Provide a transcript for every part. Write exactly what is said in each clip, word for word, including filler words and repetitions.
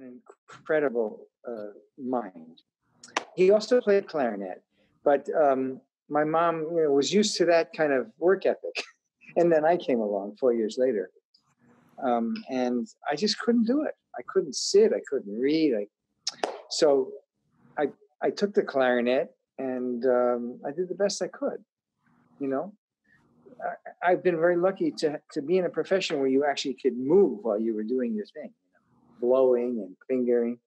an incredible uh, mind. He also played clarinet, but um, my mom, you know, was used to that kind of work ethic. And then I came along four years later. Um, and I just couldn't do it. I couldn't sit. I couldn't read. I, so I I took the clarinet and um, I did the best I could, you know. I, I've been very lucky to, to be in a profession where you actually could move while you were doing your thing, you know, blowing and fingering.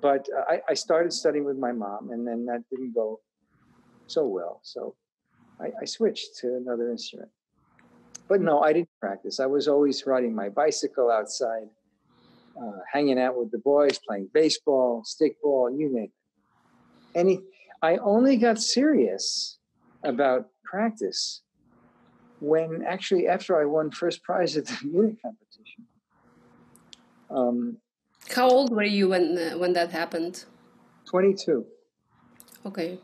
But uh, I, I started studying with my mom, and then that didn't go so well. So I, I switched to another instrument. But no, I didn't practice. I was always riding my bicycle outside, uh, hanging out with the boys, playing baseball, stickball, you name it. Any, I only got serious about practice when actually after I won first prize at the Munich competition. Um, How old were you when uh, when that happened? twenty-two. Okay.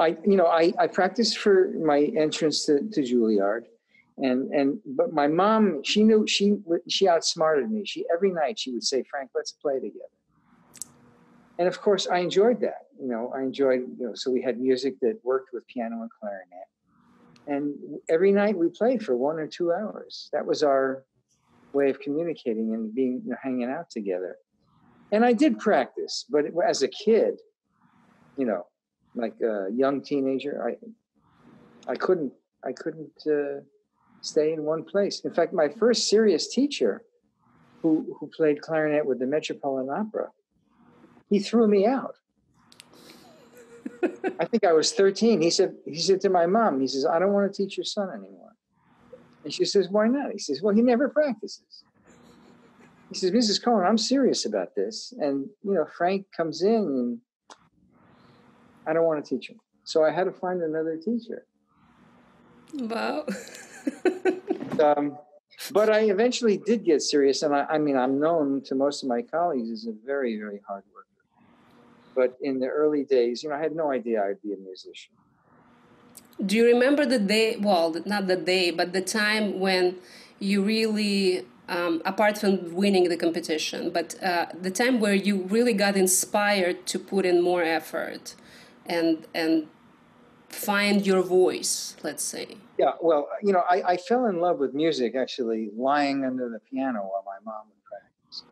I you know I I practiced for my entrance to, to Juilliard. And, and, but my mom, she knew, she, she outsmarted me. She, every night she would say, Frank, let's play together. And of course I enjoyed that, you know, I enjoyed, you know, so we had music that worked with piano and clarinet, and every night we played for one or two hours. That was our way of communicating and being, you know, hanging out together. And I did practice, but it, as a kid, you know, like a young teenager, I, I couldn't, I couldn't, uh, stay in one place. In fact, my first serious teacher who, who played clarinet with the Metropolitan Opera, he threw me out. I think I was thirteen. He said, he said to my mom, he says, I don't want to teach your son anymore. And she says, why not? He says, well, he never practices. He says, Missus Cohen, I'm serious about this. And, you know, Frank comes in and I don't want to teach him. So I had to find another teacher. Wow. um, but I eventually did get serious, and I, I mean, I'm known to most of my colleagues as a very, very hard worker. But in the early days, you know, I had no idea I'd be a musician. Do you remember the day, well, not the day, but the time when you really, um, apart from winning the competition, but uh, the time where you really got inspired to put in more effort and and find your voice, let's say? Yeah, well, you know, I, I fell in love with music actually lying under the piano while my mom would practice.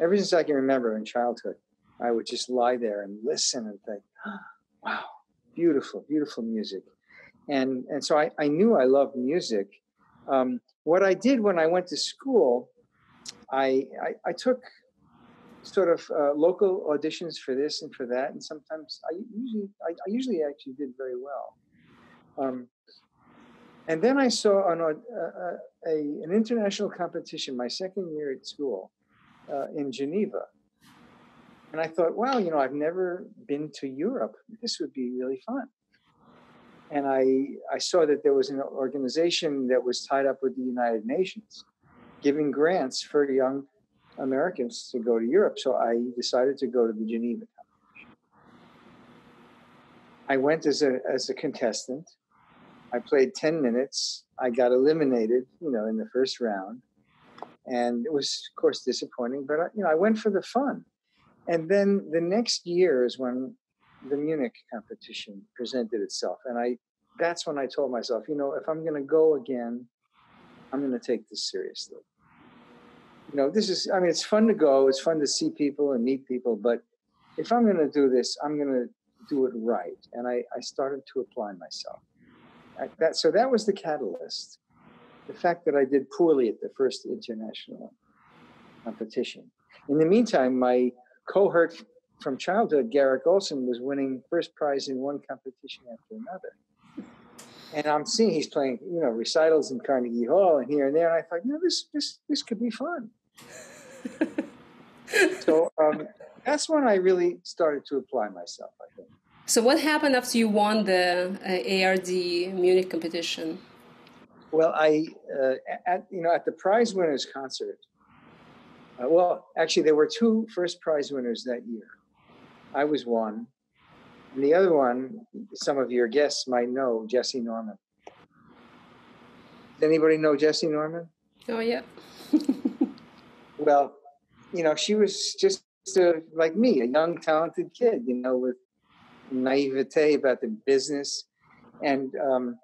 Ever since I can remember in childhood, I would just lie there and listen and think, oh, wow, beautiful, beautiful music. And and so I, I knew I loved music. Um, what I did when I went to school, I, I, I took sort of uh, local auditions for this and for that, and sometimes I usually, I, I usually actually did very well. Um, and then I saw an, uh, a, an international competition my second year at school uh, in Geneva, and I thought, wow, you know, I've never been to Europe. This would be really fun. And I, I saw that there was an organization that was tied up with the United Nations, giving grants for young Americans to go to Europe. So I decided to go to the Geneva competition. I went as a as a contestant. I played ten minutes. I got eliminated, you know, in the first round. And it was, of course, disappointing, but I, you know, I went for the fun. And then the next year is when the Munich competition presented itself. And I that's when I told myself, you know, if I'm going to go again, I'm going to take this seriously. You know, this is, I mean, it's fun to go. It's fun to see people and meet people. But if I'm going to do this, I'm going to do it right. And I, I started to apply myself. I, that, so that was the catalyst. The fact that I did poorly at the first international competition. In the meantime, my cohort from childhood, Garrick Olson, was winning first prize in one competition after another. And I'm seeing he's playing, you know, recitals in Carnegie Hall and here and there. And I thought, no, this this this could be fun. So um, that's when I really started to apply myself, I think. So what happened after you won the uh, A R D Munich competition? Well, I uh, at you know at the prize winners concert. Uh, well, actually, there were two first prize winners that year. I was one. And the other one, some of your guests might know, Jessye Norman. Does anybody know Jessye Norman? Oh, yeah. Well, you know, she was just a, like me, a young, talented kid, you know, with naivete about the business. And um,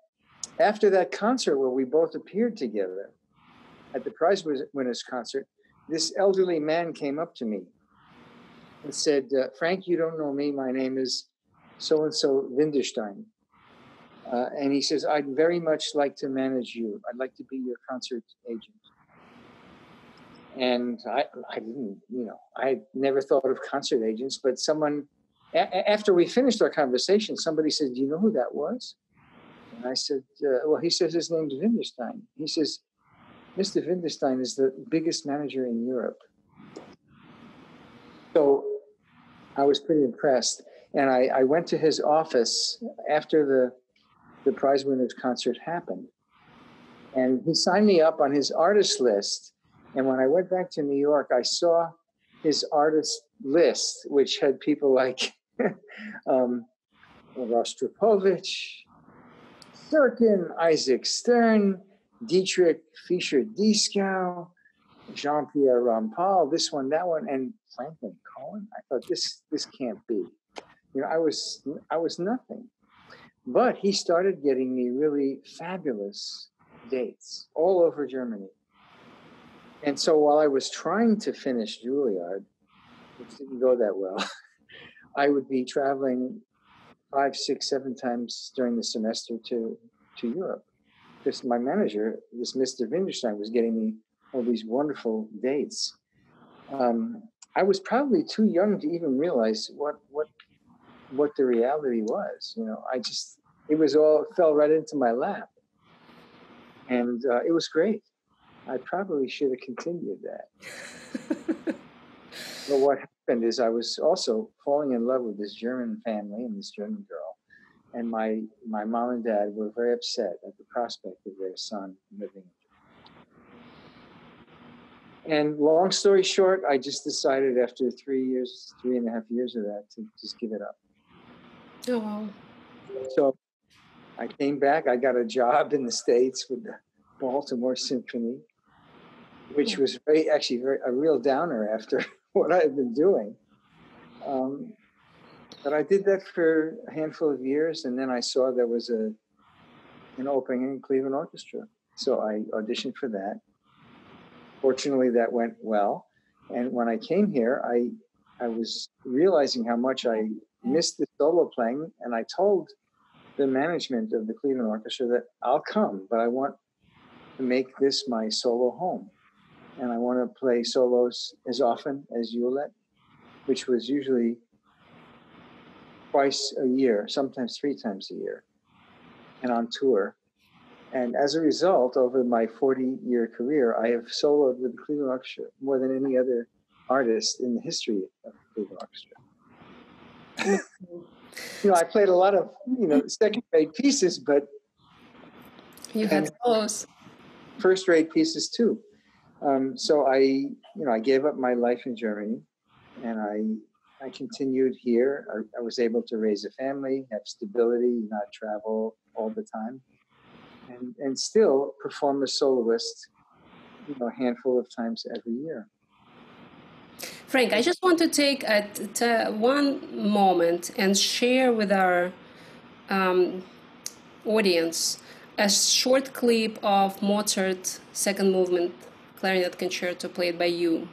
after that concert where we both appeared together at the prize winners concert, this elderly man came up to me and said, uh, Frank, you don't know me. My name is so-and-so Vinderstein. Uh, and he says, I'd very much like to manage you. I'd like to be your concert agent. And I, I didn't, you know, I never thought of concert agents, but someone, a- after we finished our conversation, somebody said, do you know who that was? And I said, uh, well, he says his name's Vinderstein. He says, Mister Vinderstein is the biggest manager in Europe. So I was pretty impressed. And I, I went to his office after the the prize winners concert happened. And he signed me up on his artist list. And when I went back to New York, I saw his artist list, which had people like um, Rostropovich, Serkin, Isaac Stern, Dietrich Fischer-Dieskau, Jean-Pierre Rampal, this one, that one, and Franklin Cohen. I thought, this this can't be. You know, I was I was nothing. But he started getting me really fabulous dates all over Germany. And so while I was trying to finish Juilliard, which didn't go that well, I would be traveling five, six, seven times during the semester to, to Europe. Because my manager, this Mister Vinderstein, was getting me all these wonderful dates. Um, I was probably too young to even realize what, what, what the reality was. You know, I just, it was all, fell right into my lap. And uh, it was great. I probably should have continued that. But what happened is I was also falling in love with this German family and this German girl. And my, my mom and dad were very upset at the prospect of their son living. And long story short, I just decided after three years, three and a half years of that to just give it up. Oh, wow. So I came back. I got a job in the States with the Baltimore Symphony, which was very, actually very, a real downer after what I had been doing. Um, but I did that for a handful of years, and then I saw there was a an opening in Cleveland Orchestra. So I auditioned for that. Fortunately, that went well. And when I came here, I I was realizing how much I missed the solo playing, and I told the management of the Cleveland Orchestra that I'll come, but I want to make this my solo home. And I want to play solos as often as you'll let me, which was usually twice a year, sometimes three times a year, and on tour. And as a result, over my forty-year career, I have soloed with the Cleveland Orchestra more than any other artist in the history of the Cleveland Orchestra. You know, I played a lot of, you know, second-rate pieces, but... You had those. First-rate pieces too. Um, so I, you know, I gave up my life in Germany, and I, I continued here. I, I was able to raise a family, have stability, not travel all the time, and and still perform as soloist, you know, a handful of times every year. Frank, I just want to take a t- t- one moment and share with our um, audience a short clip of Mozart's second movement clarinet concerto played by you.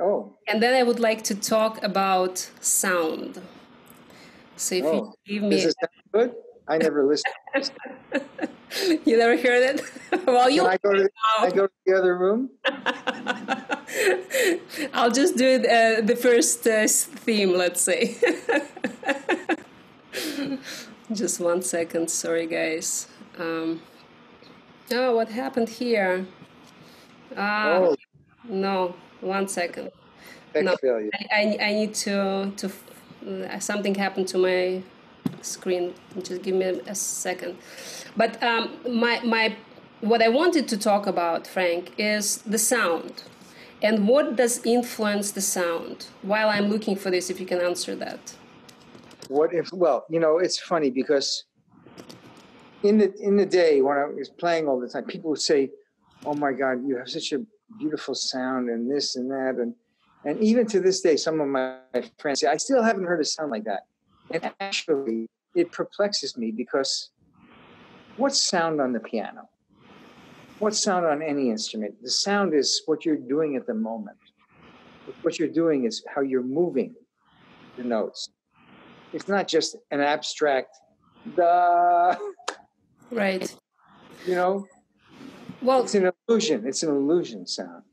Oh. And then I would like to talk about sound. So if oh. you give me... Does it sound good? I never listened to this. You never heard it? Well, you... Can I go to, I go to the other room? I'll just do uh, the first uh, theme, let's say. Just one second. Sorry, guys. Um, oh, what happened here? Uh, oh. No, one second. No, I, I, I need to, to uh, something happened to my screen. Just give me a second. But um, my, my, what I wanted to talk about, Frank, is the sound. And what does influence the sound? While I'm looking for this, if you can answer that. What if, well, you know, it's funny because In the in the day when I was playing all the time, people would say, "Oh my God, you have such a beautiful sound and this and that," and And even to this day, some of my friends say, I still haven't heard a sound like that. And actually, it perplexes me because what's sound on the piano? What's sound on any instrument? The sound is what you're doing at the moment. What you're doing is how you're moving the notes. It's not just an abstract, duh. Right. You know? Well, it's an illusion. It's an illusion sound.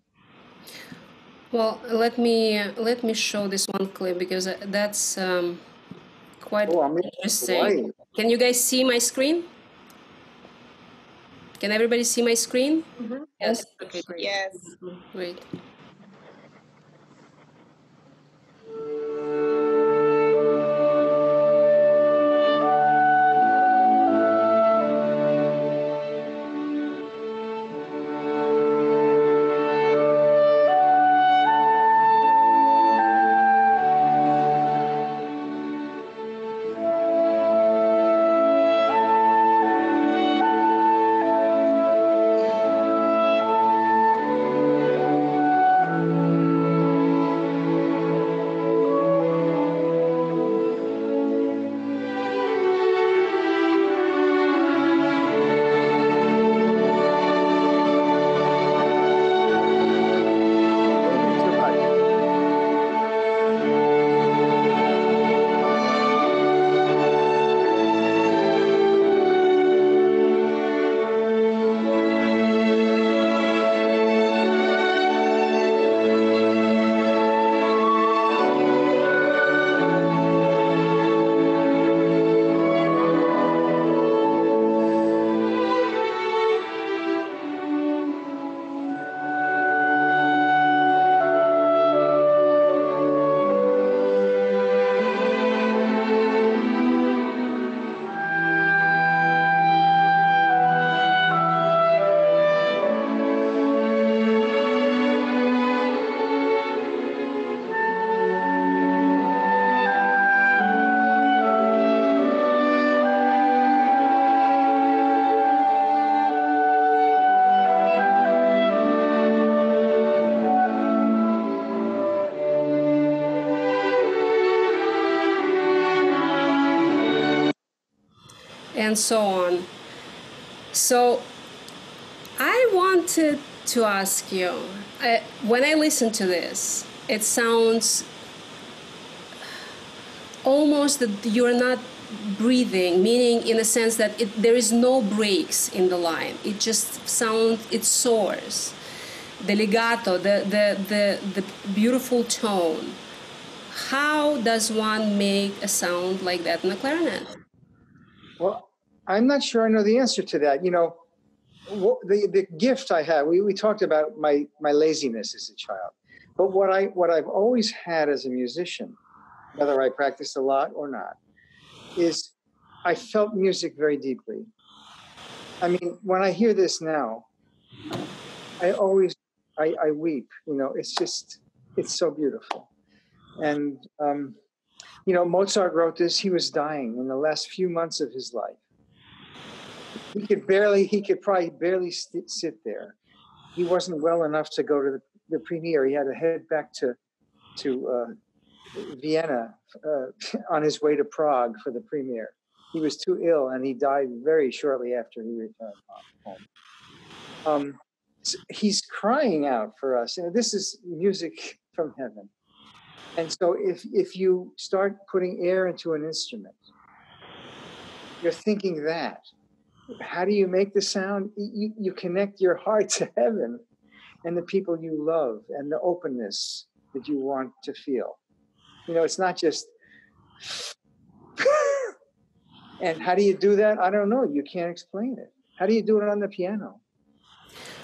Well, let me let me show this one clip because that's um, quite oh, I'm interesting. Can you guys see my screen? Can everybody see my screen? Mm-hmm. Yes. Okay, great. Yes. Mm-hmm. Great. And so on. So I wanted to ask you, I, when I listen to this, it sounds almost that you're not breathing, meaning in a sense that it, there is no breaks in the line. It just sounds, it soars. The legato, the, the, the, the beautiful tone. How does one make a sound like that in a clarinet? Well, I'm not sure I know the answer to that. You know, what, the, the gift I had, we, we talked about my, my laziness as a child. But what, I, what I've always had as a musician, whether I practiced a lot or not, is I felt music very deeply. I mean, when I hear this now, I always, I, I weep. You know, it's just, it's so beautiful. And, um, you know, Mozart wrote this, he was dying in the last few months of his life. He could barely, he could probably barely st sit there. He wasn't well enough to go to the, the premiere. He had to head back to, to uh, Vienna uh, on his way to Prague for the premiere. He was too ill and he died very shortly after he returned home. Um, so he's crying out for us. You know, this is music from heaven. And so if, if you start putting air into an instrument, you're thinking that. How do you make the sound? You, you connect your heart to heaven and the people you love and the openness that you want to feel. You know, it's not just, and how do you do that? I don't know. You can't explain it. How do you do it on the piano?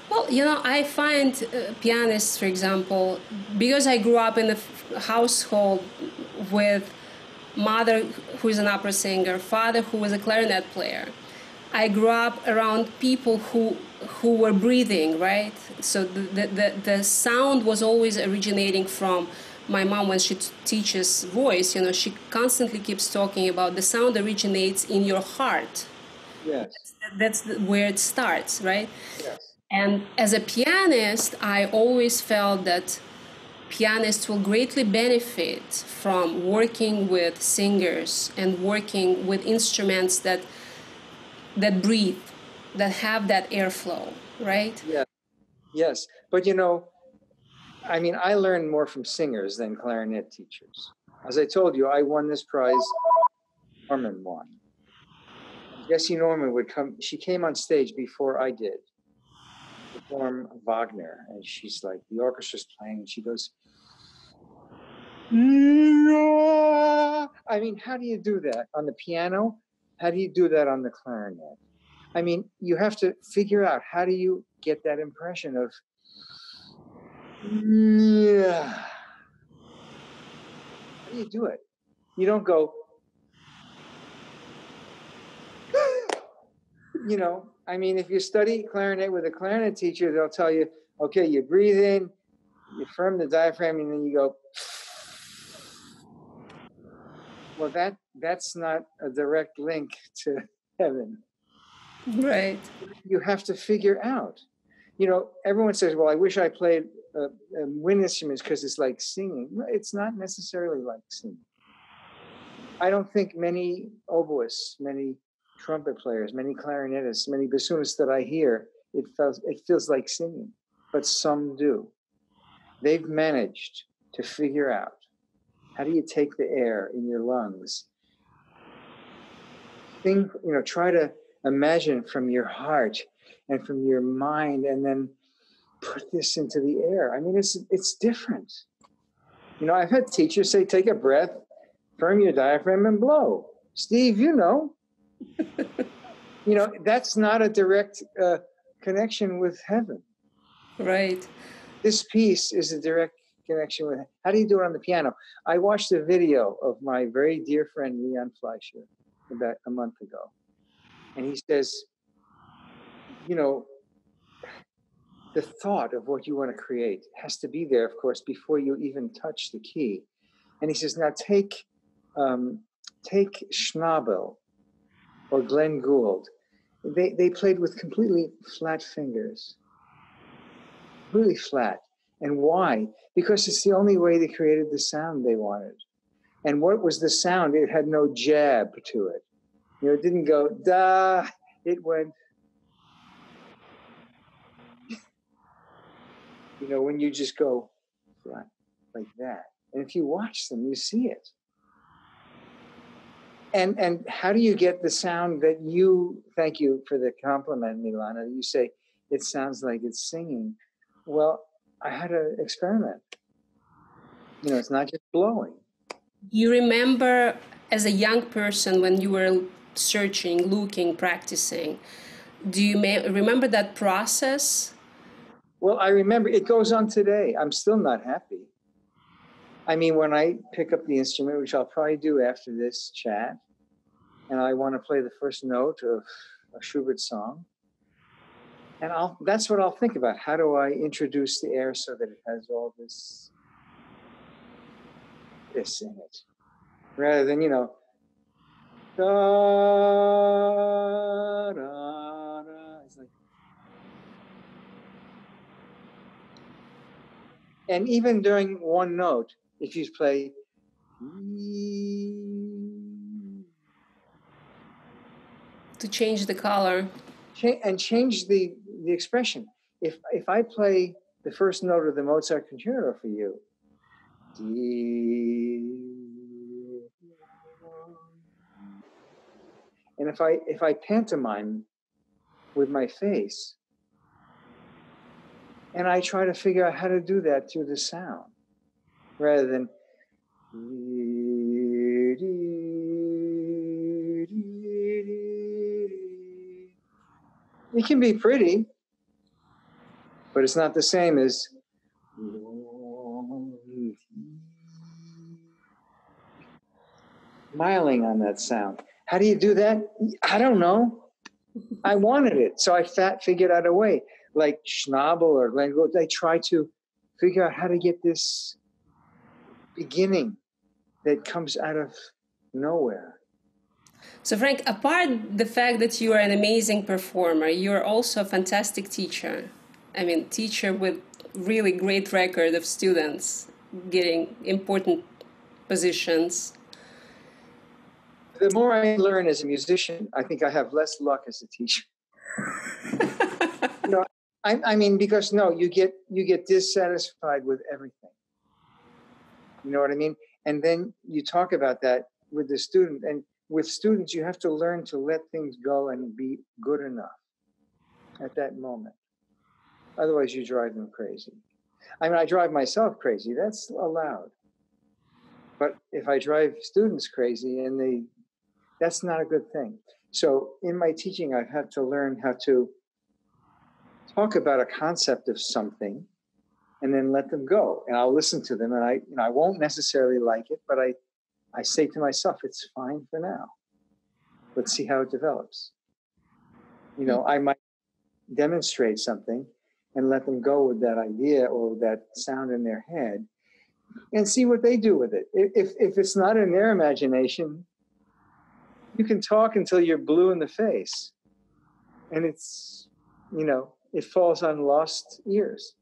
Well, you know, I find uh, pianists, for example, because I grew up in a f household with mother who is an opera singer, father who was a clarinet player. I grew up around people who who were breathing, right? So the the, the, the sound was always originating from my mom when she teaches voice. You know, she constantly keeps talking about the sound originates in your heart. Yes. That's, that's where it starts, right? Yes. And as a pianist, I always felt that pianists will greatly benefit from working with singers and working with instruments that that breathe, that have that airflow, right? Yeah. Yes. But, you know, I mean, I learned more from singers than clarinet teachers. As I told you, I won this prize. Norman won. Jessye Norman would come. She came on stage before I did, perform Wagner, and she's like, the orchestra's playing, and she goes, "Nya!" I mean, how do you do that on the piano? How do you do that on the clarinet? I mean, you have to figure out, how do you get that impression of, yeah. How do you do it? You don't go, you know, I mean, if you study clarinet with a clarinet teacher, they'll tell you, okay, you breathe in, you firm the diaphragm, and then you go. Well, that that's not a direct link to heaven. Right. You have to figure out. You know, everyone says, well, I wish I played uh, wind instruments because it's like singing. It's not necessarily like singing. I don't think many oboists, many trumpet players, many clarinetists, many bassoonists that I hear, it feels, it feels like singing, but some do. They've managed to figure out, how do you take the air in your lungs? Think, you know, try to imagine from your heart and from your mind, and then put this into the air. I mean, it's it's different. You know, I've had teachers say, take a breath, firm your diaphragm, and blow. Steve, you know. You know, that's not a direct uh, connection with heaven. Right. This piece is a direct connection with, how do you do it on the piano? I watched a video of my very dear friend, Leon Fleischer, about a month ago. And he says, you know, the thought of what you want to create has to be there, of course, before you even touch the key. And he says, now take, um, take Schnabel, or Glenn Gould. They, they played with completely flat fingers, really flat. And why? Because it's the only way they created the sound they wanted. And what was the sound? It had no jab to it. You know, it didn't go, da, it went. You know, when you just go flat, like that. And if you watch them, you see it. And and how do you get the sound that you, thank you for the compliment, Milana, you say, it sounds like it's singing. Well, I had an experiment. You know, it's not just blowing. You remember as a young person when you were searching, looking, practicing, do you may, remember that process? Well, I remember, it goes on today. I'm still not happy. I mean, when I pick up the instrument, which I'll probably do after this chat, and I want to play the first note of a Schubert song, and I'll, that's what I'll think about. How do I introduce the air so that it has all this, this in it? Rather than, you know, da, da, da. It's like, and even during one note, if you play, to change the color and change the, the expression. If if I play the first note of the Mozart concerto for you, and if I if I pantomime with my face, and I try to figure out how to do that through the sound, rather than, it can be pretty, but it's not the same as, smiling on that sound. How do you do that? I don't know. I wanted it, so I fat figured out a way. Like Schnabel or Glenn Gould, they try to figure out how to get this beginning that comes out of nowhere. So Frank, apart the fact that you are an amazing performer, you are also a fantastic teacher. I mean, teacher with really great record of students getting important positions? The more I learn as a musician, I think I have less luck as a teacher. No, I, I mean, because no, you get you get dissatisfied with everything. You know what I mean? And then you talk about that with the student. And with students, you have to learn to let things go and be good enough at that moment. Otherwise, you drive them crazy. I mean, I drive myself crazy. That's allowed. But if I drive students crazy, and they, that's not a good thing. So in my teaching, I've had to learn how to talk about a concept of something and then let them go. And I'll listen to them, and I, you know, I won't necessarily like it, but I, I say to myself, it's fine for now. Let's see how it develops. You know, I might demonstrate something and let them go with that idea or that sound in their head and see what they do with it. If, if it's not in their imagination, you can talk until you're blue in the face. And it's, you know, it falls on lost ears.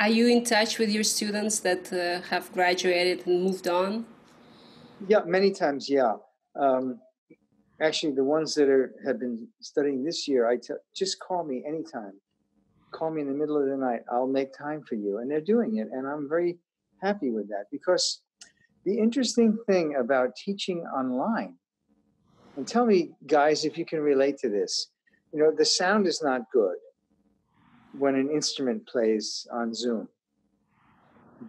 Are you in touch with your students that uh, have graduated and moved on? Yeah, many times, yeah. Um, actually, the ones that are, have been studying this year, I t- just call me anytime. Call me in the middle of the night. I'll make time for you. And they're doing it. And I'm very happy with that, because the interesting thing about teaching online, and tell me, guys, if you can relate to this, you know, the sound is not good when an instrument plays on Zoom.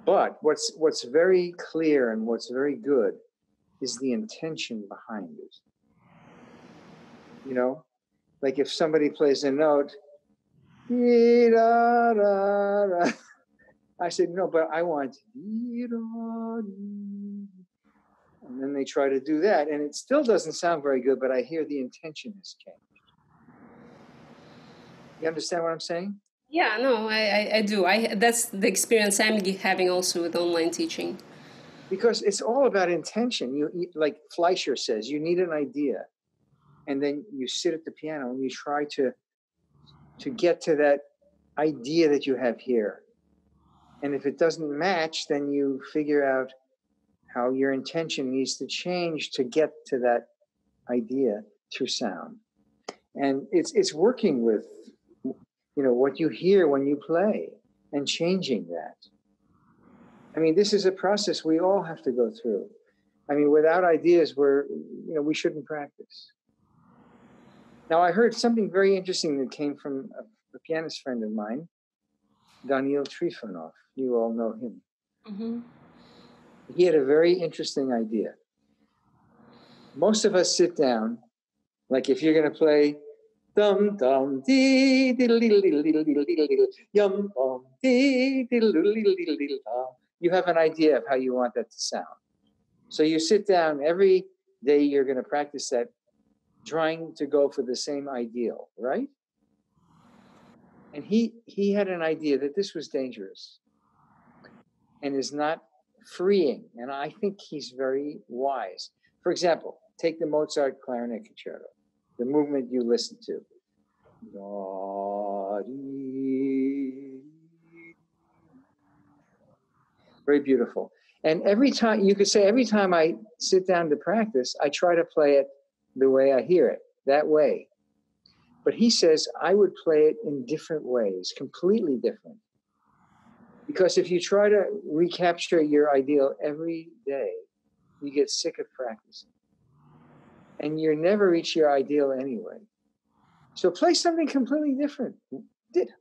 But what's what's very clear and what's very good is the intention behind it. You know, like if somebody plays a note, I said, no, but I want, and then they try to do that, and it still doesn't sound very good, but I hear the intention has changed. You understand what I'm saying? Yeah, no, I, I, I do. I that's the experience I'm having also with online teaching. Because it's all about intention. You, like Fleischer says, you need an idea, and then you sit at the piano and you try to to get to that idea that you have here. And if it doesn't match, then you figure out how your intention needs to change to get to that idea through sound. And it's it's working with, you know, what you hear when you play and changing that. I mean, this is a process we all have to go through. I mean, without ideas, we're, you know, we shouldn't practice. Now, I heard something very interesting that came from a, a pianist friend of mine, Daniil Trifonov. You all know him. Mm-hmm. He had a very interesting idea. Most of us sit down, like if you're going to play dum dum dee diddle diddle diddle diddle diddle yum bum dee diddle diddle diddle diddle dum. You have an idea of how you want that to sound. So you sit down every day. You're going to practice that, trying to go for the same ideal, right? And he, he had an idea that this was dangerous and is not freeing. And I think he's very wise. For example, take the Mozart clarinet concerto, the movement you listen to. Very beautiful. And every time, you could say, every time I sit down to practice, I try to play it the way I hear it, that way. But he says, I would play it in different ways, completely different. Because if you try to recapture your ideal every day, you get sick of practicing. And you never reach your ideal anyway. So play something completely different.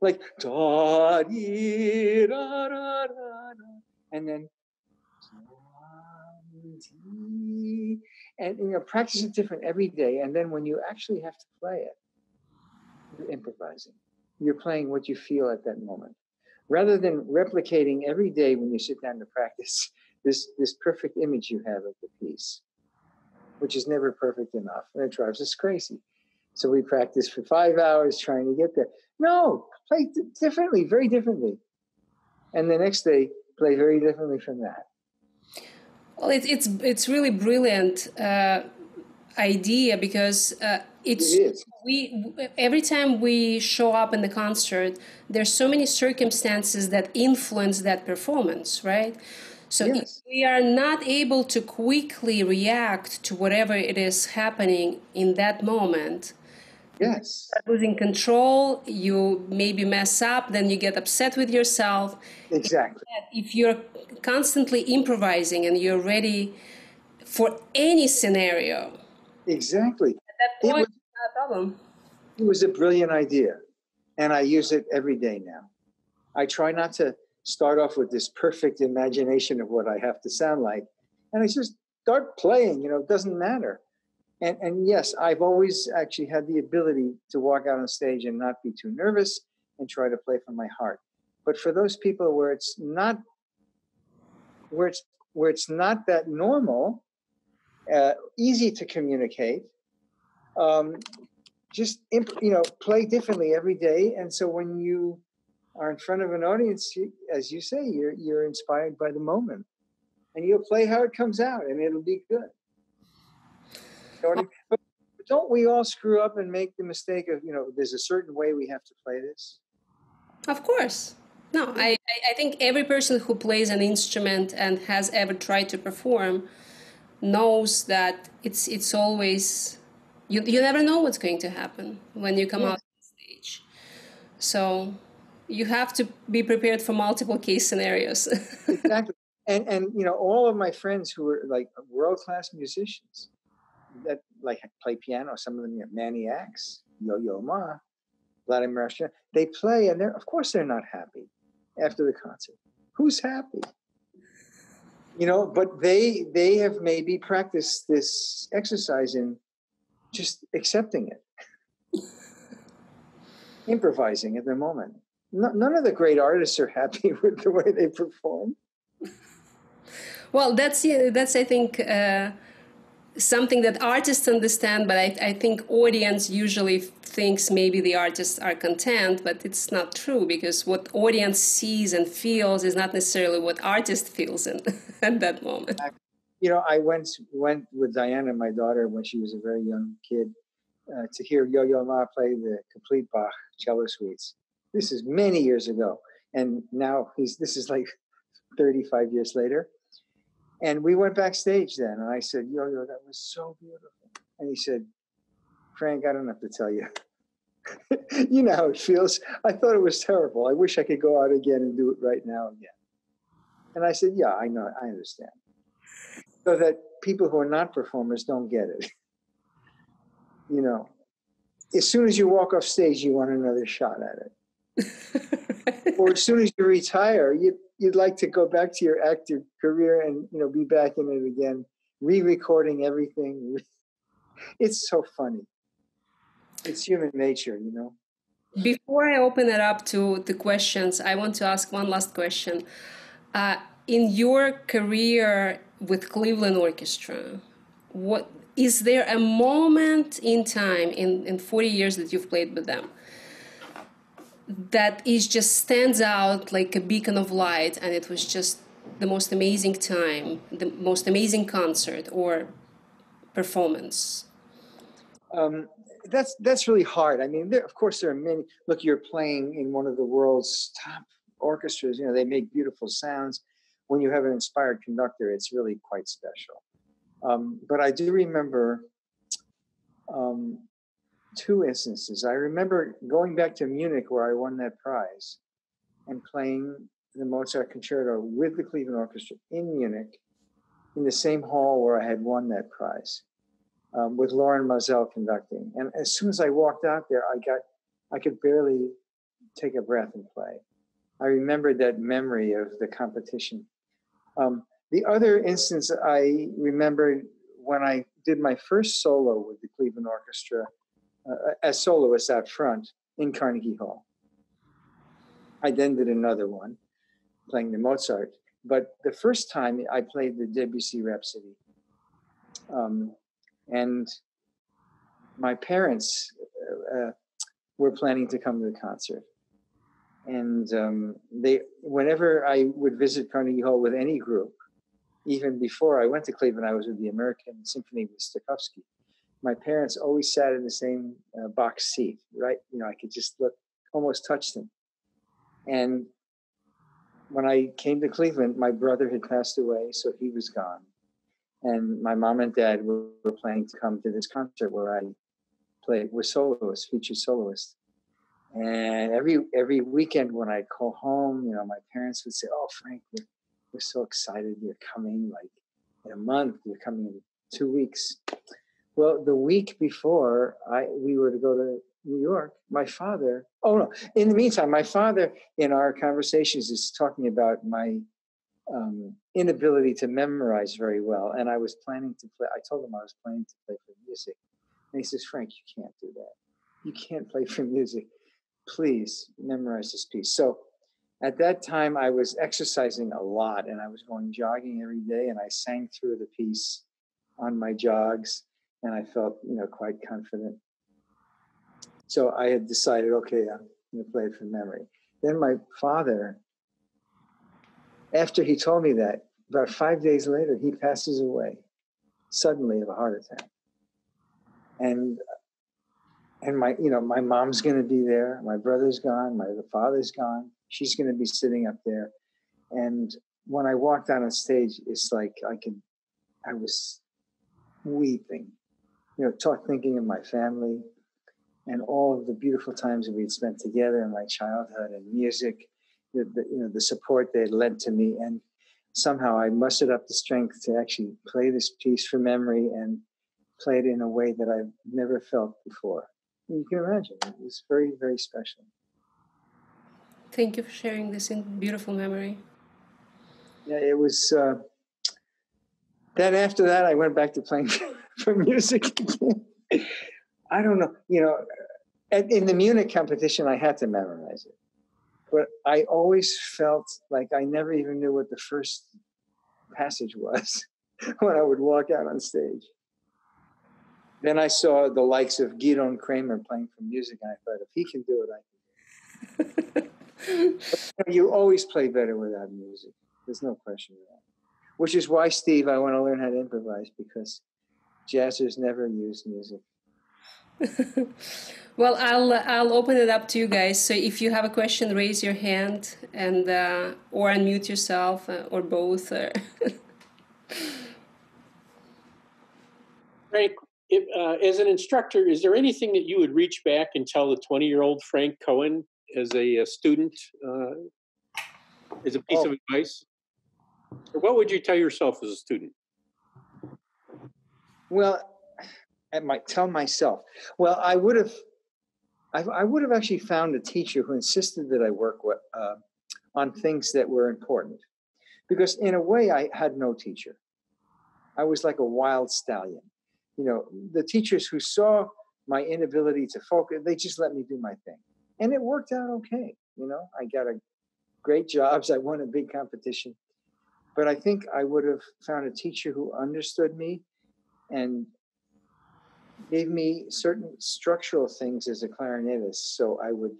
Like, da, dee, da, da, da, da, and then, and you know, practice it different every day. And then when you actually have to play it, you're improvising. You're playing what you feel at that moment. Rather than replicating every day when you sit down to practice this, this perfect image you have of the piece, which is never perfect enough, and it drives us crazy. So we practice for five hours trying to get there. No, play d- differently, very differently. And the next day, play very differently from that. Well, it, it's it's really brilliant uh, idea, because uh, it's... It is. We, every time we show up in the concert, there's so many circumstances that influence that performance, right? So yes. If we are not able to quickly react to whatever it is happening in that moment, yes, you start losing control, you maybe mess up, then you get upset with yourself. Exactly. If you're constantly improvising and you're ready for any scenario. Exactly. At that point, it's not a problem. It was a brilliant idea, and I use it every day now. I try not to start off with this perfect imagination of what I have to sound like, and I just start playing, you know, it doesn't matter. And, and yes, I've always actually had the ability to walk out on stage and not be too nervous and try to play from my heart. But for those people where it's not, where it's, where it's not that normal, uh, easy to communicate, um, just, imp- you know, play differently every day. And so when you are in front of an audience, you, as you say, you're, you're inspired by the moment, and you'll play how it comes out and it'll be good. But don't we all screw up and make the mistake of, you know, there's a certain way we have to play this? Of course. No, I, I think every person who plays an instrument and has ever tried to perform knows that it's it's always, you, you never know what's going to happen when you come yeah. out on stage. So you have to be prepared for multiple case scenarios. Exactly. And, and, you know, all of my friends who are like world-class musicians, that like play piano, some of them, you know, maniacs, Yo-Yo Ma, Vladimir, they play and they're, of course they're not happy after the concert. Who's happy? You know, but they, they have maybe practiced this exercise in just accepting it, improvising at the moment. No, none of the great artists are happy with the way they perform. Well, that's, yeah, that's, I think, uh, something that artists understand, but I, I think audience usually thinks maybe the artists are content, but it's not true, because what audience sees and feels is not necessarily what artist feels in, at that moment. You know, I went went with Dietrich, my daughter, when she was a very young kid, uh, to hear Yo-Yo Ma play the complete Bach cello suites. This is many years ago, and now he's this is like thirty-five years later. And we went backstage then, and I said, yo, yo, that was so beautiful. And he said, Frank, I don't have to tell you. You know how it feels. I thought it was terrible. I wish I could go out again and do it right now again. And I said, yeah, I know, I understand. So that people who are not performers don't get it. You know, as soon as you walk off stage, you want another shot at it. Or as soon as you retire, you... you'd like to go back to your active career and, you know, be back in it again, re-recording everything. It's so funny. It's human nature, you know. Before I open it up to the questions, I want to ask one last question. Uh, in your career with Cleveland Orchestra, what is there a moment in time in, in forty years that you've played with them that is just stands out like a beacon of light, and it was just the most amazing time, the most amazing concert or performance? Um, that's that's really hard. I mean, there, of course, there are many. Look, you're playing in one of the world's top orchestras. You know, they make beautiful sounds. When you have an inspired conductor, it's really quite special. Um, but I do remember... Um, two instances. I remember going back to Munich, where I won that prize, and playing the Mozart concerto with the Cleveland Orchestra in Munich, in the same hall where I had won that prize, um, with Lauren Mazel conducting. And as soon as I walked out there, I got, I could barely take a breath and play. I remembered that memory of the competition. Um, the other instance I remembered when I did my first solo with the Cleveland Orchestra, Uh, as soloist out front in Carnegie Hall. I then did another one, playing the Mozart. But the first time I played the Debussy Rhapsody. Um, and my parents uh, were planning to come to the concert. And um, they, whenever I would visit Carnegie Hall with any group, even before I went to Cleveland, I was with the American Symphony with Stokowski. My parents always sat in the same uh, box seat, right? You know, I could just look, almost touch them. And when I came to Cleveland, my brother had passed away, so he was gone. And my mom and dad were planning to come to this concert where I played with soloists, featured soloists. And every every weekend when I call home, you know, my parents would say, "Oh, Frank, we're, we're so excited you're coming. Like in a month, you're coming in two weeks." Well, the week before I we were to go to New York, my father. Oh no! In the meantime, my father, in our conversations, is talking about my um, inability to memorize very well, and I was planning to play. I told him I was planning to play for music, and he says, "Frank, you can't do that. You can't play for music. Please memorize this piece." So at that time, I was exercising a lot and I was going jogging every day and I sang through the piece on my jogs and I felt, you know, quite confident. So I had decided, okay, I'm going to play it from memory. Then my father, after he told me that, about five days later, he passes away suddenly of a heart attack. And And my, you know, my mom's going to be there. My brother's gone. My father's gone. She's going to be sitting up there. And when I walked out on stage, it's like I could, I was weeping, you know, talk, thinking of my family and all of the beautiful times that we'd spent together in my childhood and music, the, the, you know, the support they had lent to me. And somehow I mustered up the strength to actually play this piece from memory and play it in a way that I've never felt before. You can imagine. It was very, very special. Thank you for sharing this beautiful memory. Yeah, it was... Uh, then after that, I went back to playing for music again. I don't know. You know, at, in the Munich competition, I had to memorize it. But I always felt like I never even knew what the first passage was when I would walk out on stage. Then I saw the likes of Gidon Kremer playing for music, and I thought, if he can do it, I can do it. But, you know, you always play better without music. There's no question about it. Which is why, Steve, I want to learn how to improvise, because jazzers never use music. Well, I'll I'll open it up to you guys. So if you have a question, raise your hand, and uh, or unmute yourself, uh, or both. Or Great. If, uh, as an instructor, is there anything that you would reach back and tell the twenty-year-old Frank Cohen as a, a student, uh, as a piece oh. of advice? Or what would you tell yourself as a student? Well, I might tell myself. Well, I would have, I, I would have actually found a teacher who insisted that I work with, uh, on things that were important, because in a way I had no teacher. I was like a wild stallion. You know, the teachers who saw my inability to focus, they just let me do my thing. And it worked out okay. You know, I got a great jobs. I won a big competition. But I think I would have found a teacher who understood me and gave me certain structural things as a clarinetist, so I would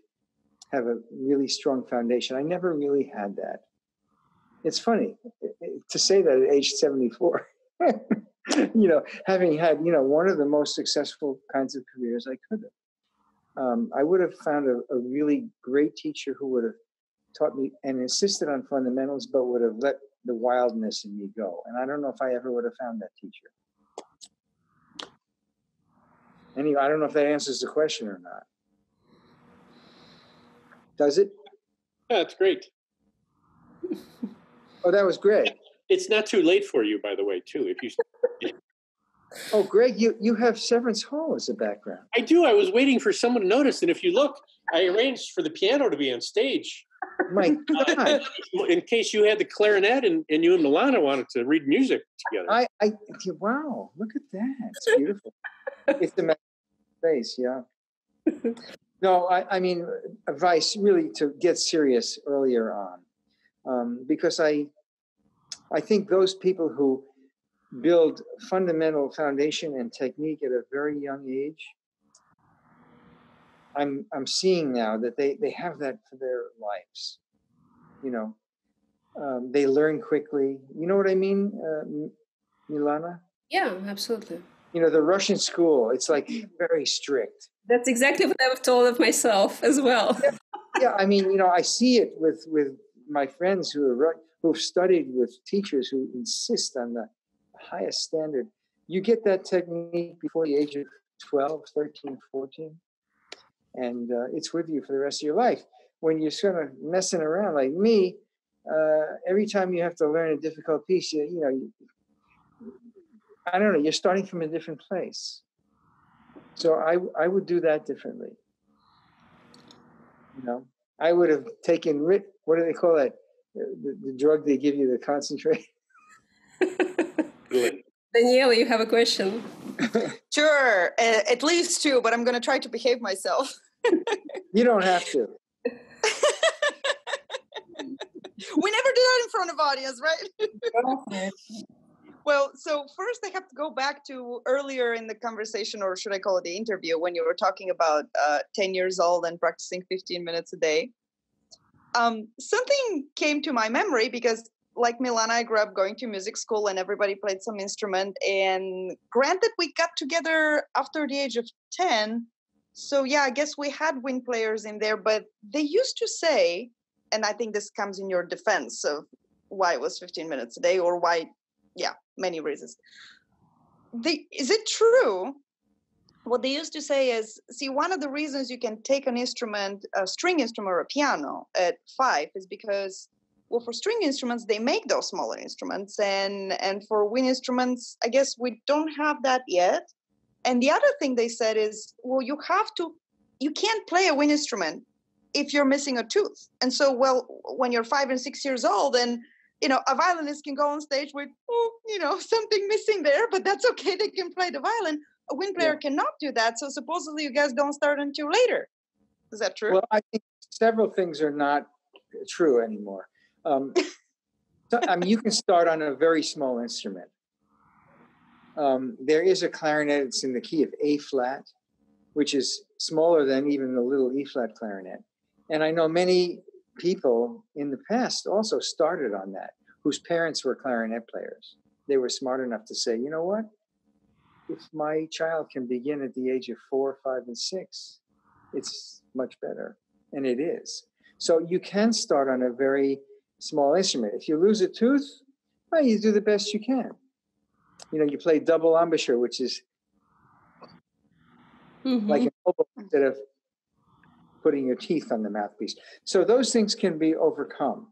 have a really strong foundation. I never really had that. It's funny to say that at age seventy-four. You know, having had, you know, one of the most successful kinds of careers I could have. Um, I would have found a, a really great teacher who would have taught me and insisted on fundamentals, but would have let the wildness in me go. And I don't know if I ever would have found that teacher. Anyway, I don't know if that answers the question or not. Does it? Yeah, that's great. Oh, that was great. It's not too late for you, by the way, too. If you, oh, Greg, you, you have Severance Hall as a background. I do. I was waiting for someone to notice, and if you look, I arranged for the piano to be on stage. My God! In case you had the clarinet and, and you and Milana wanted to read music together. I, I wow! Look at that. It's beautiful. It's the magic face, yeah. No, I, I mean, advice really to get serious earlier on, um, because I. I think those people who build fundamental foundation and technique at a very young age, I'm I'm seeing now that they, they have that for their lives. You know, um, they learn quickly. You know what I mean, uh, Milana? Yeah, absolutely. You know, the Russian school, it's like very strict. That's exactly what I've told of myself as well. Yeah, yeah, I mean, you know, I see it with with my friends who have who've studied with teachers who insist on the highest standard, you get that technique before the age of twelve, thirteen, fourteen, and uh, it's with you for the rest of your life. When you're sort of messing around like me, uh, every time you have to learn a difficult piece, you, you know, you, I don't know, you're starting from a different place. So I, I would do that differently. You know, I would have taken, what do they call that? The, the drug they give you, the concentrate. Daniela, you have a question. Sure, uh, at least two, but I'm going to try to behave myself. You don't have to. We never do that in front of audience, right? Well, so first I have to go back to earlier in the conversation, or should I call it the interview, when you were talking about uh, ten years old and practicing fifteen minutes a day. Um, something came to my memory because, like Milana, I grew up going to music school and everybody played some instrument. And granted, we got together after the age of ten. So yeah, I guess we had wind players in there, but they used to say, and I think this comes in your defense of why it was fifteen minutes a day or why, yeah, many reasons. The, is it true? What they used to say is, see, one of the reasons you can take an instrument, a string instrument or a piano at five is because, well, for string instruments, they make those smaller instruments. And, and for wind instruments, I guess we don't have that yet. And the other thing they said is, well, you have to, you can't play a wind instrument if you're missing a tooth. And so, well, when you're five and six years old and, you know, a violinist can go on stage with, oh, you know, something missing there, but that's okay. They can play the violin. A wind player yeah. cannot do that. So supposedly you guys don't start until later. Is that true? Well, I think several things are not true anymore. Um, so, I mean, you can start on a very small instrument. Um, there is a clarinet. It's in the key of A flat, which is smaller than even the little E flat clarinet. And I know many people in the past also started on that, whose parents were clarinet players. They were smart enough to say, you know what? If my child can begin at the age of four, five, and six, it's much better. And it is. So you can start on a very small instrument. If you lose a tooth, well, you do the best you can. You know, you play double embouchure, which is mm-hmm. like an oboe instead of putting your teeth on the mouthpiece. So those things can be overcome,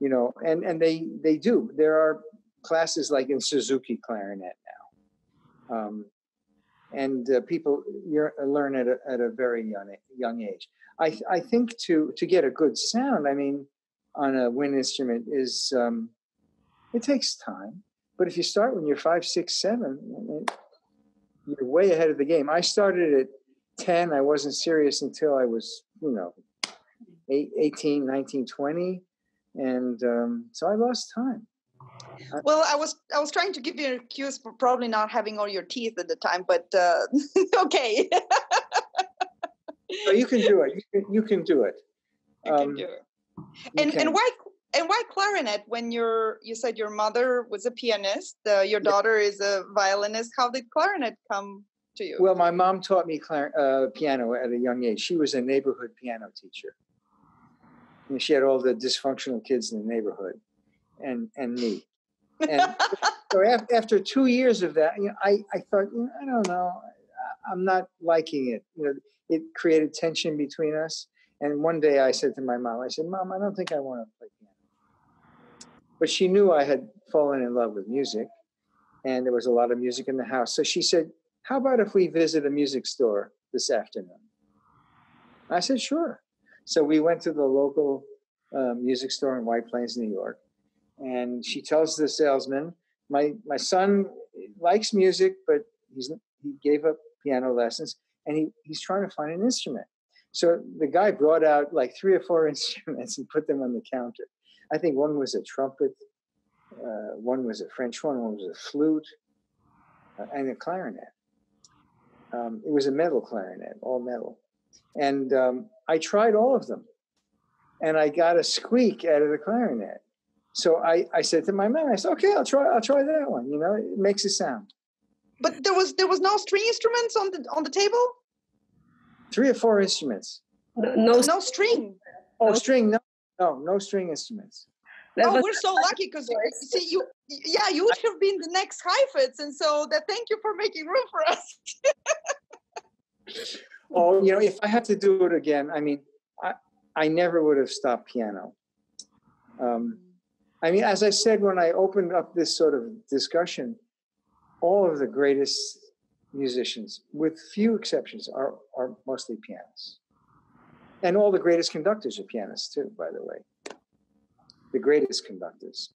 you know, and, and they, they do. There are classes like in Suzuki clarinet now. Um, and uh, people you're, learn at a, at a very young, young age. I, I think to, to get a good sound, I mean, on a wind instrument is, um, it takes time. But if you start when you're five, six, seven, you're way ahead of the game. I started at ten. I wasn't serious until I was, you know, eighteen, nineteen, twenty. And um, so I lost time. Well, I was I was trying to give you an excuse for probably not having all your teeth at the time, but uh, okay. So you can do it. You can, you can do it. You um, can do it. And, and why and why clarinet when you're, you said your mother was a pianist, uh, your daughter yeah. is a violinist. How did clarinet come to you? Well, my mom taught me uh, piano at a young age. She was a neighborhood piano teacher. And she had all the dysfunctional kids in the neighborhood, and and me. And so after two years of that, you know, I I thought, you know, I don't know, I'm not liking it. You know, it created tension between us. And one day I said to my mom, I said, "Mom, I don't think I want to play piano." But she knew I had fallen in love with music, and there was a lot of music in the house. So she said, "How about if we visit a music store this afternoon?" I said, sure. So we went to the local uh, music store in White Plains, New York. And she tells the salesman, my, my son likes music, but he's, he gave up piano lessons, and he, he's trying to find an instrument. So the guy brought out like three or four instruments and put them on the counter. I think one was a trumpet, uh, one was a French horn, one was a flute, uh, and a clarinet. Um, it was a metal clarinet, all metal. And um, I tried all of them. And I got a squeak out of the clarinet. So I, I said to my mom, I said, okay, I'll try, I'll try that one. You know, it makes a sound. But there was there was no string instruments on the on the table? Three or four instruments. No, no string. Oh, no string, no. No, no string instruments. That oh, we're so lucky because see you. Yeah, you would have been the next Heifetz, and so that. Thank you for making room for us. Oh, you know, if I had to do it again, I mean, I I never would have stopped piano. Um, I mean, as I said when I opened up this sort of discussion, all of the greatest musicians, with few exceptions, are are mostly pianists, and all the greatest conductors are pianists too. By the way. The greatest conductors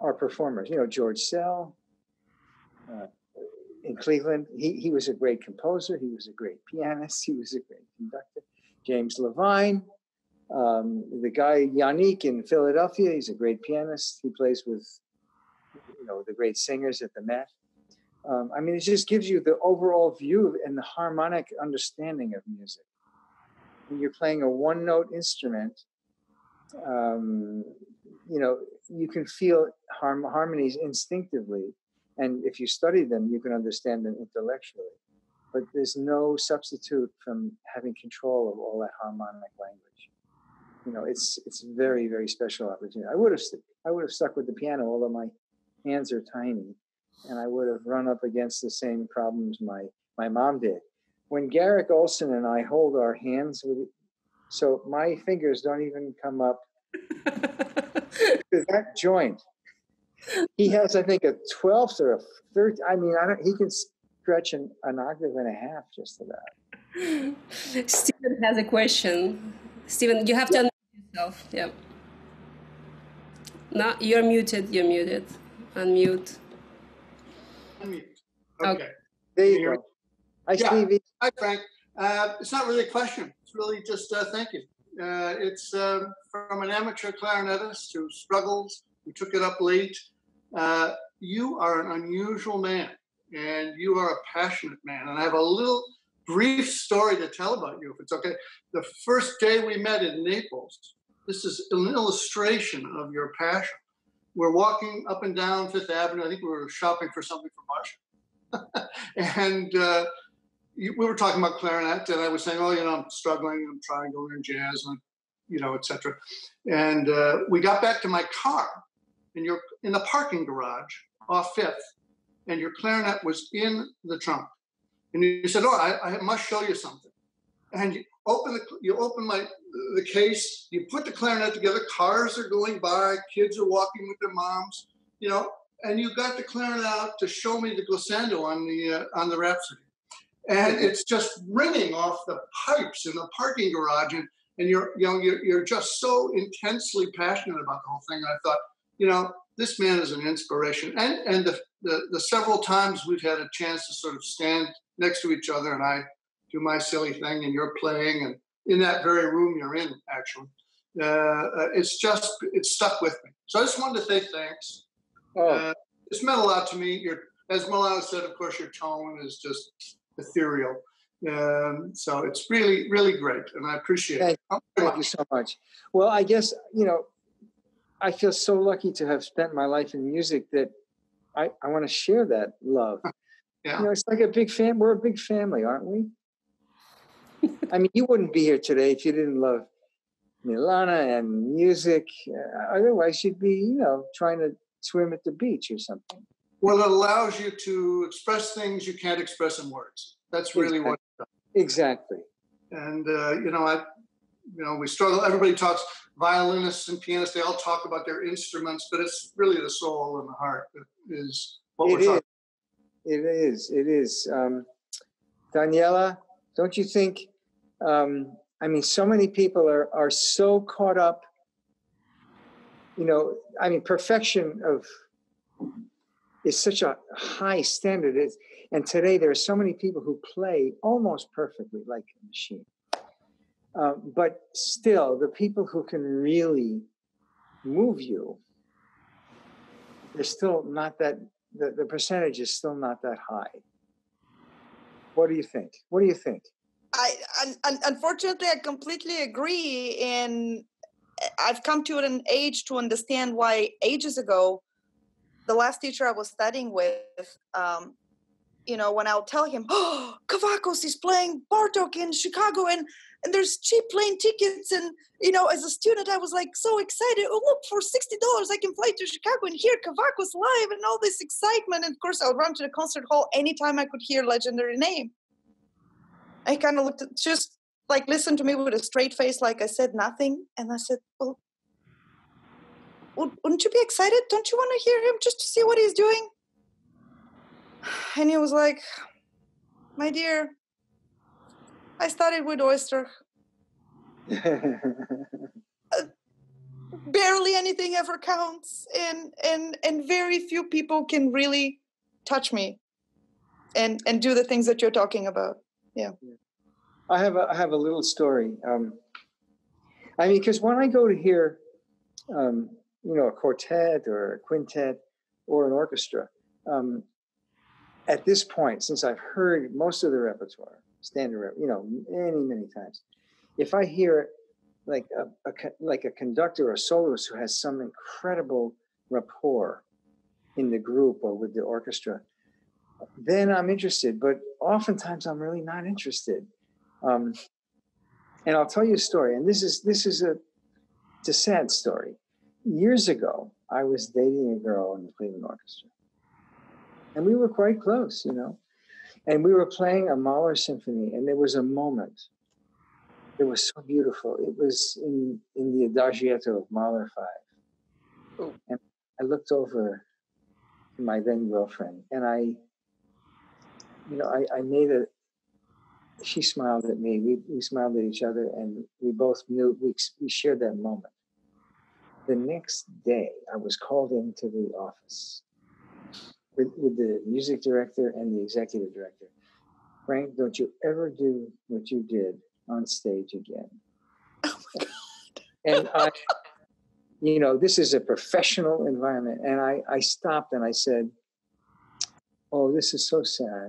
are performers. You know, George Sell uh, in Cleveland, he, he was a great composer. He was a great pianist. He was a great conductor. James Levine, um, the guy Yannick in Philadelphia, he's a great pianist. He plays with, you know, the great singers at the Met. Um, I mean, it just gives you the overall view and the harmonic understanding of music. When you're playing a one-note instrument, um, you know, you can feel harm, harmonies instinctively. And if you study them, you can understand them intellectually. But there's no substitute from having control of all that harmonic language. You know, it's it's a very, very special opportunity. I would have I would have stuck with the piano, although my hands are tiny. And I would have run up against the same problems my, my mom did. When Garrick Olson and I hold our hands, with, so my fingers don't even come up to that joint. He has, I think, a twelfth or a third. I mean, I don't, he can stretch an, an octave and a half just about. Stephen has a question. Stephen, you have yeah. to unmute yourself. Yeah. No, you're muted. You're muted. Unmute. Unmute. Okay. okay. There you go. Hi, yeah. Stevie. Hi, Frank. Uh, it's not really a question. It's really just uh, thank you. Uh, it's uh, from an amateur clarinetist who struggles, who took it up late. Uh, you are an unusual man, and you are a passionate man. And I have a little brief story to tell about you, if it's okay. The first day we met in Naples, this is an illustration of your passion. We're walking up and down Fifth Avenue. I think we were shopping for something for Marsha. and... Uh, We were talking about clarinet, and I was saying, oh, you know, I'm struggling, I'm trying to learn jazz, and, you know, et cetera. And uh, we got back to my car, and you're in the parking garage off Fifth, and your clarinet was in the trunk. And you said, oh, I, I must show you something. And you open, the, you open my, the case, you put the clarinet together, cars are going by, kids are walking with their moms, you know, and you got the clarinet out to show me the glissando on the, uh, on the Rhapsody. And it's just ringing off the pipes in the parking garage, and, and you're you know you're, you're just so intensely passionate about the whole thing. I thought, you know, this man is an inspiration. And and the, the the several times we've had a chance to sort of stand next to each other, and I do my silly thing, and you're playing, and in that very room you're in, actually, uh, it's just it's stuck with me. So I just wanted to say thanks. Oh. Uh, it's meant a lot to me. You're, as Milana said, of course, your tone is just ethereal. Um, so it's really, really great. And I appreciate thank, it. Thank you so much. Well, I guess, you know, I feel so lucky to have spent my life in music that I, I want to share that love. Yeah. You know, it's like a big family. We're a big family, aren't we? I mean, you wouldn't be here today if you didn't love Milana and music. Uh, otherwise, you'd be, you know, trying to swim at the beach or something. Well, it allows you to express things you can't express in words. That's really exactly. what it does. Exactly. And, uh, you know, I, you know, we struggle. Everybody talks, violinists and pianists, they all talk about their instruments, but it's really the soul and the heart that is what it we're is. talking about. It is. It is. Um, Daniela, don't you think, um, I mean, so many people are, are so caught up, you know, I mean, perfection of... is such a high standard. It's, and today there are so many people who play almost perfectly like a machine. Um, but still, the people who can really move you, they're still not that, the, the percentage is still not that high. What do you think? What do you think? I, un- unfortunately, I completely agree. And I've come to an age to understand why ages ago, the last teacher I was studying with, um, you know, when I'll tell him, oh, Kavakos is playing Bartok in Chicago, and and there's cheap plane tickets. And, you know, as a student, I was like so excited. Oh, look, for sixty dollars, I can fly to Chicago and hear Kavakos live and all this excitement. And of course, I'll run to the concert hall anytime I could hear legendary name. I kind of looked at, just like, listened to me with a straight face, like I said nothing. And I said, well, wouldn't you be excited? Don't you want to hear him just to see what he's doing? And he was like, my dear, I started with Oyster. uh, barely anything ever counts. And, and, and very few people can really touch me and, and do the things that you're talking about. Yeah. I have a, I have a little story. Um, I mean, because when I go to hear, um, you know, a quartet or a quintet or an orchestra, um, at this point, since I've heard most of the repertoire, standard, you know, many, many times, if I hear like a, a like a conductor or soloist who has some incredible rapport in the group or with the orchestra, then I'm interested. But oftentimes, I'm really not interested. Um, and I'll tell you a story. And this is this is a it's a sad story. Years ago, I was dating a girl in the Cleveland Orchestra. And we were quite close, you know. And we were playing a Mahler symphony, and there was a moment. It was so beautiful. It was in, in the Adagietto of Mahler five. Oh. And I looked over to my then-girlfriend, and I, you know, I, I made a, she smiled at me. We, we smiled at each other, and we both knew, we, we shared that moment. The next day, I was called into the office With, with the music director and the executive director. Frank, don't you ever do what you did on stage again. Oh my God. And I, you know, this is a professional environment. And I, I stopped and I said, oh, this is so sad.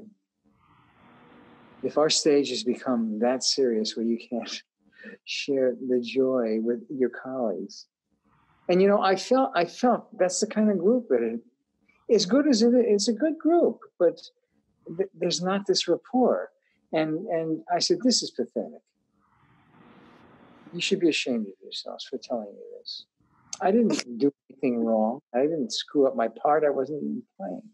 If our stage has become that serious where you can't share the joy with your colleagues. And, you know, I felt, I felt that's the kind of group that it, as good as it is, it's a good group, but th- there's not this rapport. And and I said, this is pathetic. You should be ashamed of yourselves for telling me this. I didn't do anything wrong. I didn't screw up my part. I wasn't even playing.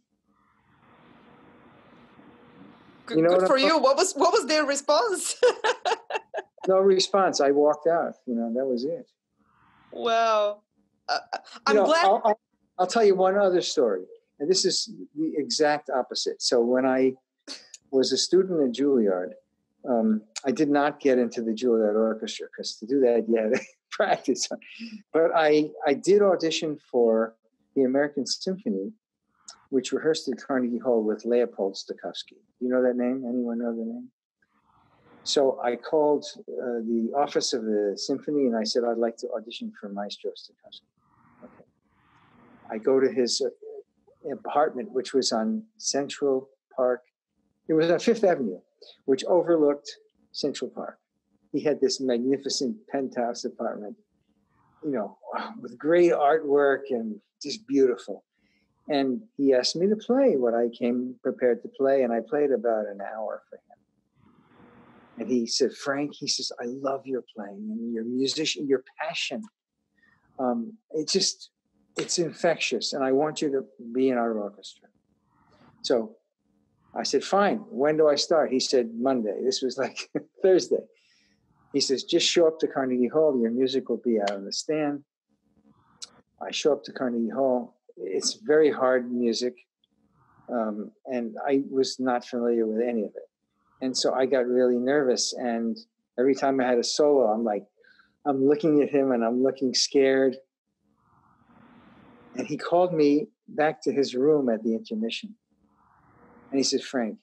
Good, you know good for I'm you. Talking? What was what was their response? No response. I walked out. You know, that was it. Wow. Uh, I'm you know, glad. I'll, I'll, I'll tell you one other story. And this is the exact opposite. So when I was a student at Juilliard, um, I did not get into the Juilliard Orchestra because to do that, you had to practice. But I, I did audition for the American Symphony, which rehearsed at Carnegie Hall with Leopold Stokowski. You know that name? Anyone know the name? So I called uh, the office of the symphony and I said, I'd like to audition for Maestro Stokowski. Okay. I go to his... Uh, apartment, which was on Central Park. It was on Fifth Avenue, which overlooked Central Park. He had this magnificent penthouse apartment, you know, with great artwork and just beautiful. And he asked me to play what I came prepared to play, and I played about an hour for him. And he said, Frank, he says, I love your playing and your musician, your passion. Um, it just... It's infectious, and I want you to be in our orchestra. So I said, fine, when do I start? He said, Monday. This was like Thursday. He says, just show up to Carnegie Hall. Your music will be out on the stand. I show up to Carnegie Hall. It's very hard music, um, and I was not familiar with any of it. And so I got really nervous, and every time I had a solo, I'm like, I'm looking at him, and I'm looking scared. And he called me back to his room at the intermission. And he said, Frank,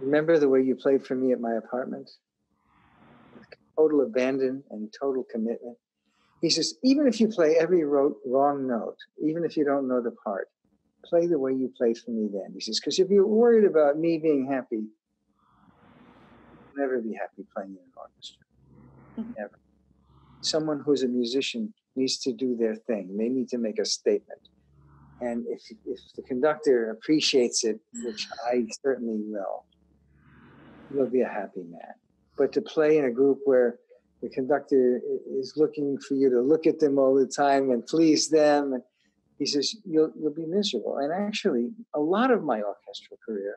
remember the way you played for me at my apartment? With total abandon and total commitment. He says, even if you play every ro- wrong note, even if you don't know the part, play the way you played for me then. He says, because if you're worried about me being happy, you'll never be happy playing in an orchestra. Mm-hmm. Never. Someone who's a musician needs to do their thing. They need to make a statement. And if if the conductor appreciates it, which I certainly will, you'll be a happy man. but to play in a group where the conductor is looking for you to look at them all the time and please them. And he says, you'll, you'll be miserable. And actually, a lot of my orchestral career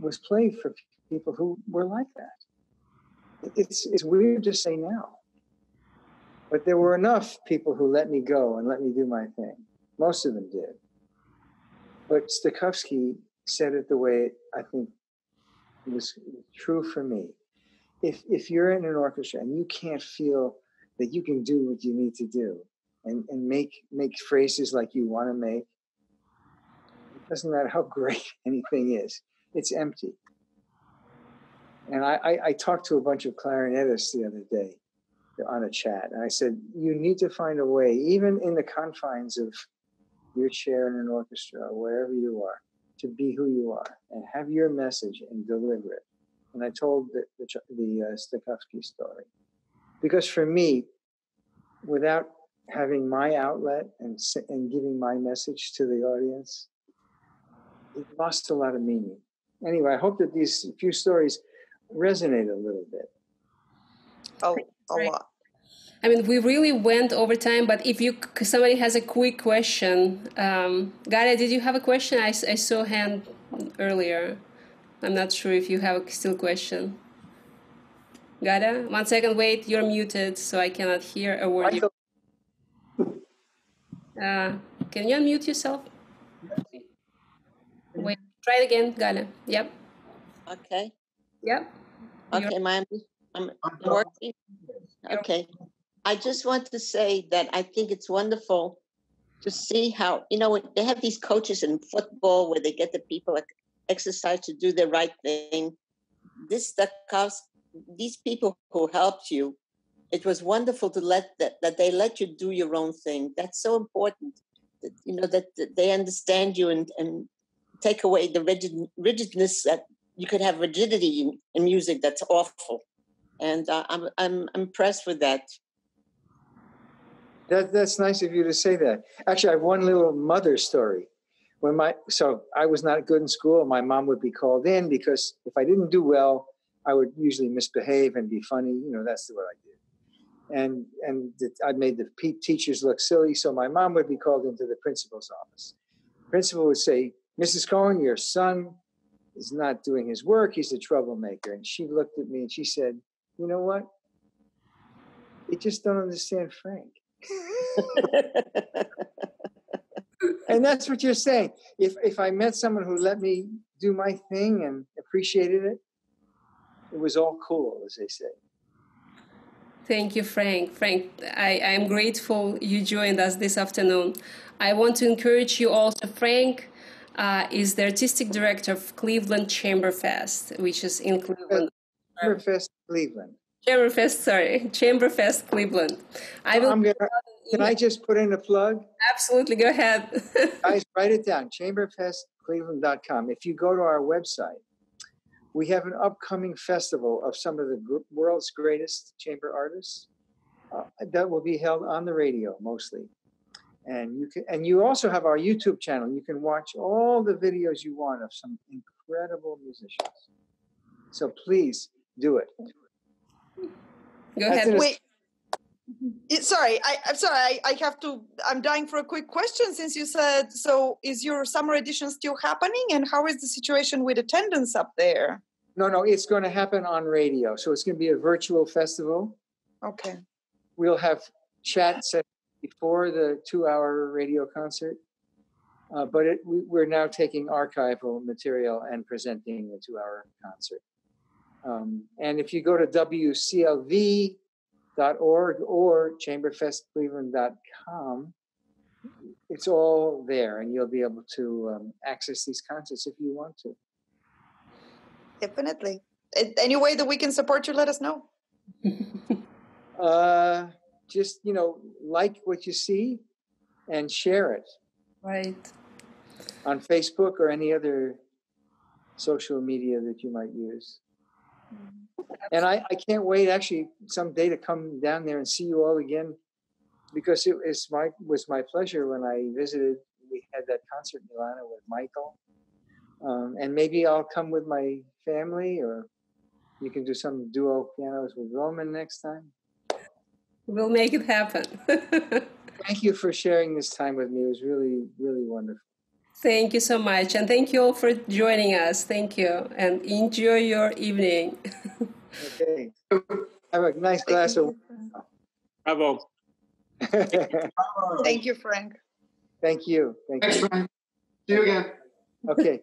was played for people who were like that. It's, it's weird to say now, but there were enough people who let me go and let me do my thing. Most of them did. But Stokowski said it the way I think it was true for me. If if you're in an orchestra and you can't feel that you can do what you need to do and, and make make phrases like you want to make, it doesn't matter how great anything is. It's empty. And I, I, I talked to a bunch of clarinetists the other day on a chat, and I said, you need to find a way, even in the confines of your chair in an orchestra or wherever you are, to be who you are and have your message and deliver it. And I told the, the, the uh, Stokowski story. Because for me, without having my outlet and, and giving my message to the audience, it lost a lot of meaning. Anyway, I hope that these few stories resonate a little bit. Oh, a lot. I mean, we really went over time, but if you somebody has a quick question. Um, Gaia, did you have a question? I, I saw a hand earlier. I'm not sure if you have a still question. Gada, one second, wait, you're muted, so I cannot hear a word. Uh, can you unmute yourself? Wait, try it again, Gada. Yep. Okay. Yep. Okay, my, I'm, I'm working. Okay. I just want to say that I think it's wonderful to see how, you know, they have these coaches in football where they get the people like, exercise to do the right thing. This Stokowski, these people who helped you, it was wonderful to let that, that they let you do your own thing. That's so important. That, you know, that, that they understand you and, and take away the rigid rigidness that you could have rigidity in, in music. That's awful, and uh, I'm I'm impressed with that. That that's nice of you to say that. Actually, I have one little mother story. When my, so I was not good in school. My mom would be called in because if I didn't do well, I would usually misbehave and be funny. You know, that's what I did. And and I made the teachers look silly. So my mom would be called into the principal's office. The principal would say, Missus Cohen, your son is not doing his work. He's a troublemaker. And she looked at me and she said, you know what? They just don't understand Frank. And that's what you're saying. If if I met someone who let me do my thing and appreciated it, it was all cool, as they say. Thank you, Frank. Frank, I, I'm grateful you joined us this afternoon. I want to encourage you also. Frank uh, is the artistic director of Cleveland Chamberfest, which is in Cleveland. Chamberfest Cleveland. Chamberfest, sorry. Chamberfest Cleveland. I will. I'm gonna, can I just put in a plug? Absolutely, go ahead. Guys, write it down, Chamberfest Cleveland dot com. If you go to our website, we have an upcoming festival of some of the world's greatest chamber artists uh, that will be held on the radio mostly. And you, can, and you also have our YouTube channel. You can watch all the videos you want of some incredible musicians. So please do it. Go ahead. Wait. It, sorry, I, I'm sorry. I, I have to. I'm dying for a quick question since you said so. Is your summer edition still happening, and how is the situation with attendance up there? No, no, it's going to happen on radio. So it's going to be a virtual festival. Okay. We'll have chat set before the two-hour radio concert, uh, but it, we, we're now taking archival material and presenting the two-hour concert. Um, and if you go to W C L V dot org or Chamberfest Cleveland dot com, it's all there, and you'll be able to um, access these concerts if you want to. Definitely. Any way that we can support you, let us know. uh, just, you know, like what you see and share it. Right. On Facebook or any other social media that you might use. And I, I can't wait, actually, someday to come down there and see you all again, because it is my, was my pleasure when I visited. We had that concert in Milana with Michael. Um, and maybe I'll come with my family or you can do some duo pianos with Roman next time. We'll make it happen. Thank you for sharing this time with me. It was really, really wonderful. Thank you so much. And thank you all for joining us. Thank you. And enjoy your evening. Okay. Have a nice glass of water. Bravo. Thank you, Frank. Thank you. Thank you. Thanks, Frank. See you again. Okay.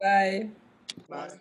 Bye. Bye. Bye.